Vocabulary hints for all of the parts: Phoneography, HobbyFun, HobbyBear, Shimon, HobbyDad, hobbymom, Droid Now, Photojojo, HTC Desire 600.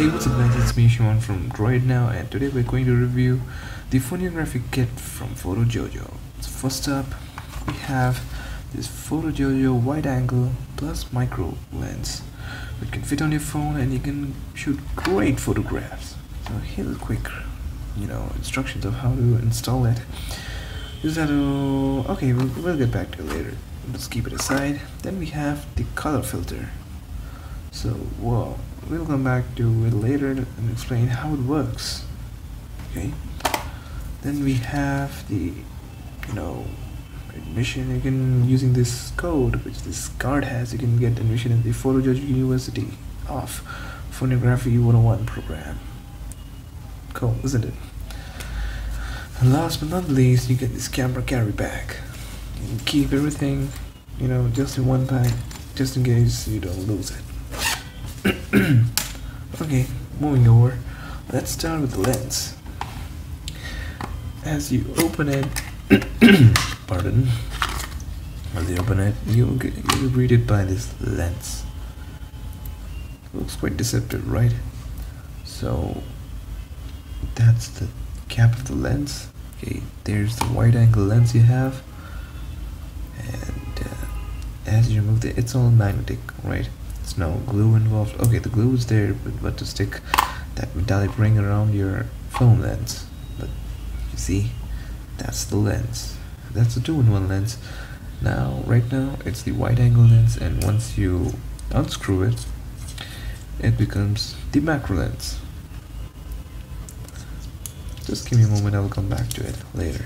Hey, what's up guys, it's me Shimon from Droid Now, and today we're going to review the Phoneography kit from Photojojo. So first up, we have this Photojojo wide angle plus micro lens, which can fit on your phone and you can shoot great photographs. So here's a quick, instructions of how to install it. We'll get back to it later. Let's keep it aside. Then we have the color filter. So, we'll come back to it later and explain how it works. Okay. Then we have the, admission. You can, using this code, which this card has, you can get admission at the Photojojo University of Phoneography 101 program. Cool, isn't it? And last but not least, you get this camera carry bag. You can keep everything, just in one bag, just in case you don't lose it. Okay, moving over, let's start with the lens. As you open it, you'll read it by this lens. Looks quite deceptive, right? So that's the cap of the lens. Okay, there's the wide angle lens you have, and as you remove it, it's all magnetic, right? There's no glue involved. Okay, the glue is there, but to stick that metallic ring around your phone lens. But you see, that's the lens. That's the 2-in-1 lens. Now, right now, it's the wide angle lens, and once you unscrew it, it becomes the macro lens. Just give me a moment, I'll come back to it later.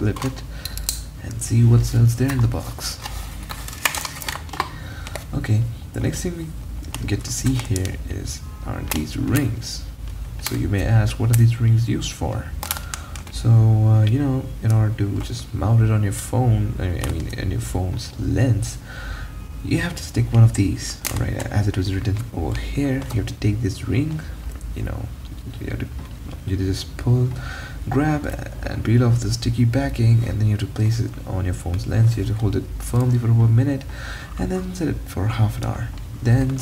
Let's clip it and see what else there in the box. Okay, the next thing we get to see here are these rings. So you may ask, what are these rings used for? So in order to just mount it on your phone, on your phone's lens, you have to stick one of these. All right, as it was written over here, you have to take this ring. You just pull, grab and peel off the sticky backing, and then you have to place it on your phone's lens. You have to hold it firmly for about a minute and then set it for half an hour. Then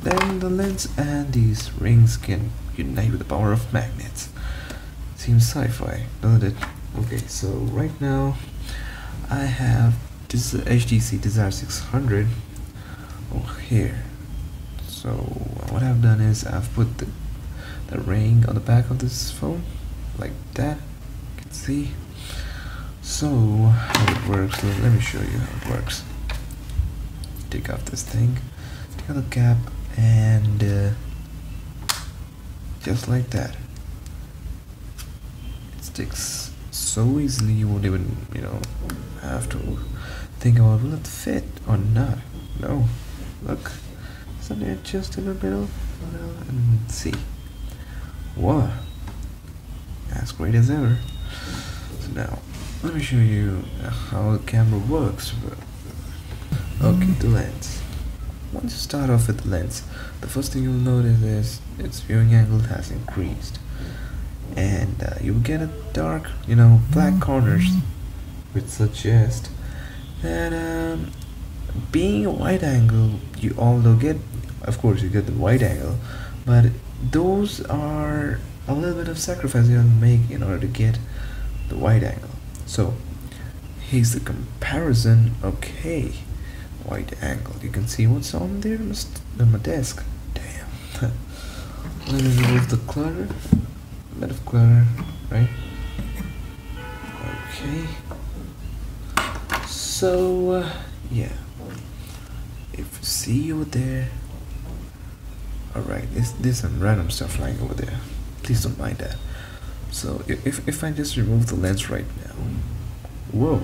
the lens and these rings can unite with the power of magnets. Seems sci-fi, doesn't it? Okay, so right now I have this HTC Desire 600 over here. So what I've done is I've put the ring on the back of this phone, like that, you can see. So how it works, let me show you how it works. Take off this thing, take off the cap, and just like that, it sticks so easily. You won't even have to think about will it fit or not. No, look, isn't it just in the middle? And see, voila, as great as ever. So now let me show you how the camera works. Okay, the lens. Once you start off with the lens, the first thing you'll notice is its viewing angle has increased, and you'll get a dark, black corners, which suggest that being a wide angle, you although get, of course, you get the wide angle, but those are a little bit of sacrifice you have to make in order to get the wide angle. So here's the comparison. Okay, wide angle, you can see what's on there on my desk. Damn. Let me remove the clutter, a bit of clutter, right? Okay, so yeah, if you see over there, alright, there's some random stuff lying over there. Please don't mind that. So if I just remove the lens right now, whoa,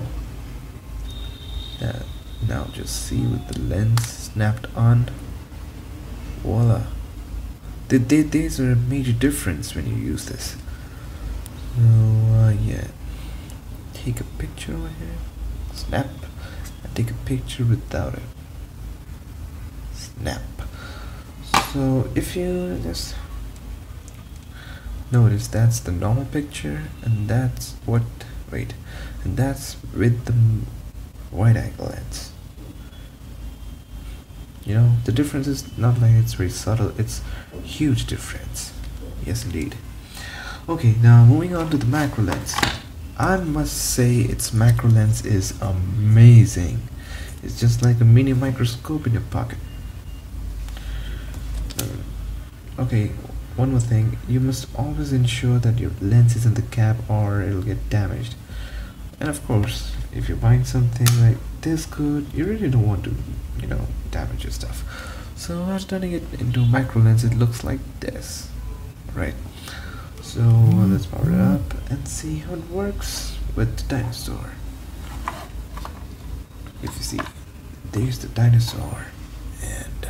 now just see with the lens snapped on, voila. These are a major difference when you use this. So yeah, take a picture over here, snap, and take a picture without it, snap. So if you just notice, that's the normal picture, and that's with the wide-angle lens. You know, the difference is not like it's very subtle, it's huge difference. Yes, indeed. Okay, now moving on to the macro lens. I must say its macro lens is amazing. It's just like a mini microscope in your pocket. Okay, one more thing. You must always ensure that your lens is in the cap or it'll get damaged. And of course, if you're buying something like this good, you really don't want to, you know, damage your stuff. So after turning it into macro lens, it looks like this. Right. So let's power it up and see how it works with the dinosaur. If you see, there's the dinosaur, and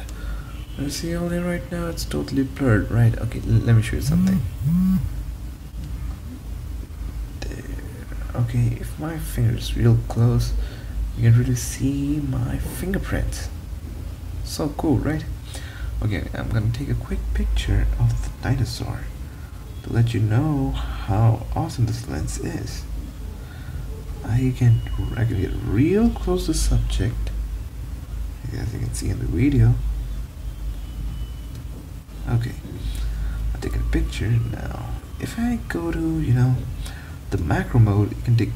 you see only right now it's totally blurred, right? Okay, let me show you something. There. Okay, if my finger is real close, you can really see my fingerprints. So cool, right? Okay, I'm gonna take a quick picture of the dinosaur to let you know how awesome this lens is. I can get real close to the subject, as you can see in the video. Okay, I'll take a picture now. If I go to, you know, the macro mode, you can take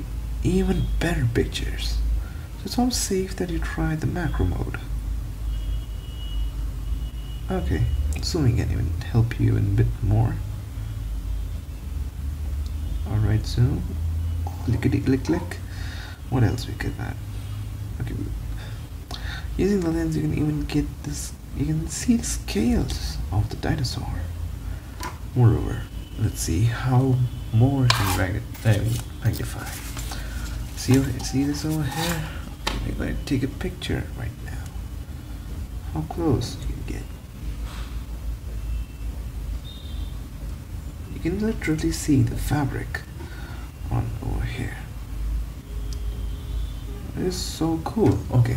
even better pictures. So it's all safe that you try the macro mode. Okay, zooming can even help you in a bit more. Alright, zoom. Clickety click click. What else we could add? Okay. Using the lens, you can even get this. You can see the scales of the dinosaur. Moreover, let's see how more can magnify. See this over here? We're going to take a picture right now. How close you can get? You can literally see the fabric on over here. It is so cool. Okay,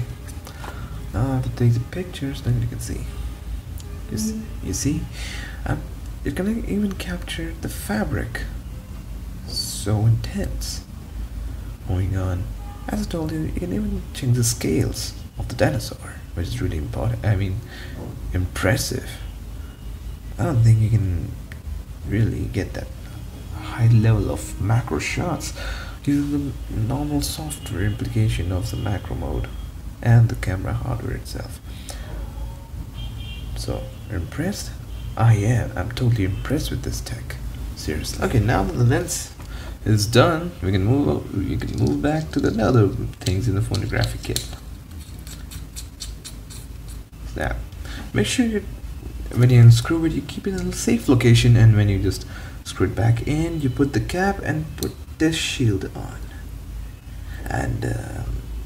now I have to take the pictures, then you can see. You see, you can even capture the fabric. So intense. Going on, as I told you, you can even change the scales of the dinosaur, which is really important. I mean, impressive. I don't think you can really get that high level of macro shots due to the normal software implication of the macro mode and the camera hardware itself. So impressed? I am. I'm totally impressed with this tech. Seriously. Okay, now that the lens is done, we can move. You can move back to the other things in the phonographic kit. Now, make sure you, when you unscrew it, you keep it in a safe location, and when you just screw it back in, you put the cap and put this shield on. And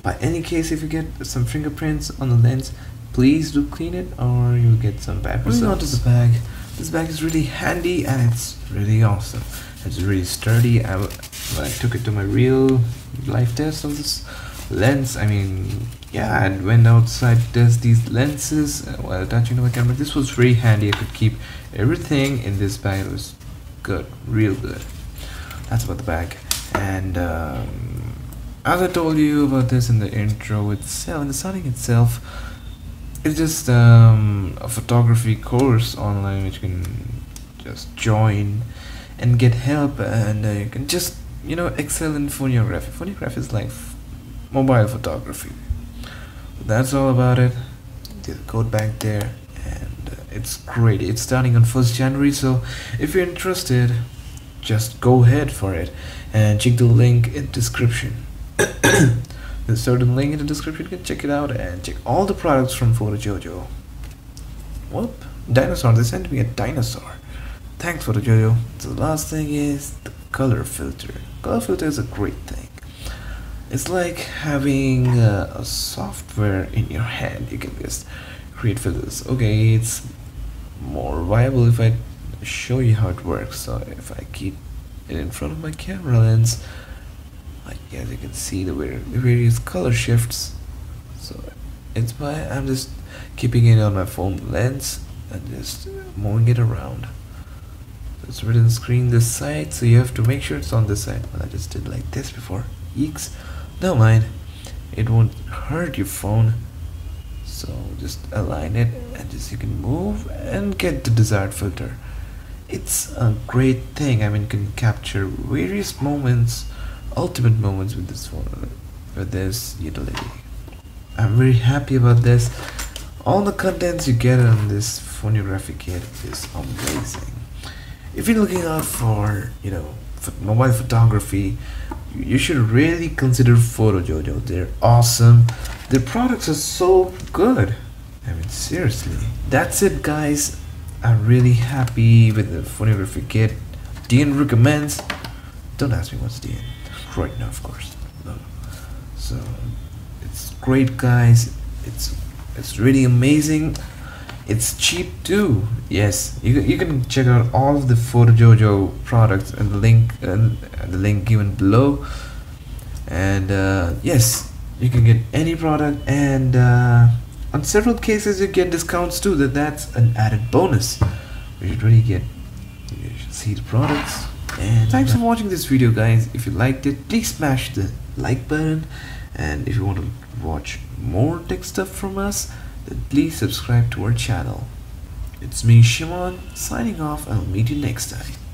by any case, if you get some fingerprints on the lens, please do clean it or you'll get some bad results. Moving on to the bag. This bag is really handy and it's really awesome. It's really sturdy. I took it to my real life test of this lens. I mean, yeah, I went outside to test these lenses while touching to my camera. This was very handy. I could keep everything in this bag. It was good, real good. That's about the bag. And as I told you about this in the intro itself, in the starting itself, it's just a photography course online which you can just join and get help, and you can just, you know, excel in phonography. Phonography is like mobile photography. That's all about it. Just go back there. It's great. It's starting on 1st January, so if you're interested, just go ahead for it and check the link in description. There's a certain link in the description. You can check it out and check all the products from Photojojo. Whoop, dinosaur. They sent me a dinosaur. Thanks, Photojojo. So the last thing is the color filter. Color filter is a great thing. It's like having a software in your hand. You can just create filters. Okay, it's more viable if I show you how it works. So if I keep it in front of my camera lens, I guess you can see the various color shifts. So it's by I'm just keeping it on my phone lens and just moving it around. So it's written screen this side, so you have to make sure it's on this side. Well, I just did like this before. Eeks, never mind. it won't hurt your phone. So just align it and just you can move and get the desired filter. It's a great thing. I mean, you can capture various moments, ultimate moments with this phone, with this utility. I'm very happy about this. All the contents you get on this Phoneography kit is amazing. If you're looking out for, you know, for mobile photography, you should really consider Photojojo. They're awesome. Their products are so good. I mean, seriously. That's it, guys. I'm really happy with the Phoneography kit. DN recommends. Don't ask me what's DN. Droid Now, of course. No. So it's great, guys. It's really amazing. It's cheap too. Yes, you can check out all of the Photojojo products and the link given below. And yes, you can get any product, and on several cases you get discounts too. That's an added bonus. You should really get. You should see the products. And thanks for watching this video, guys. If you liked it, please smash the like button. And if you want to watch more tech stuff from us, then please subscribe to our channel. It's me, Shimon, signing off, and I'll meet you next time.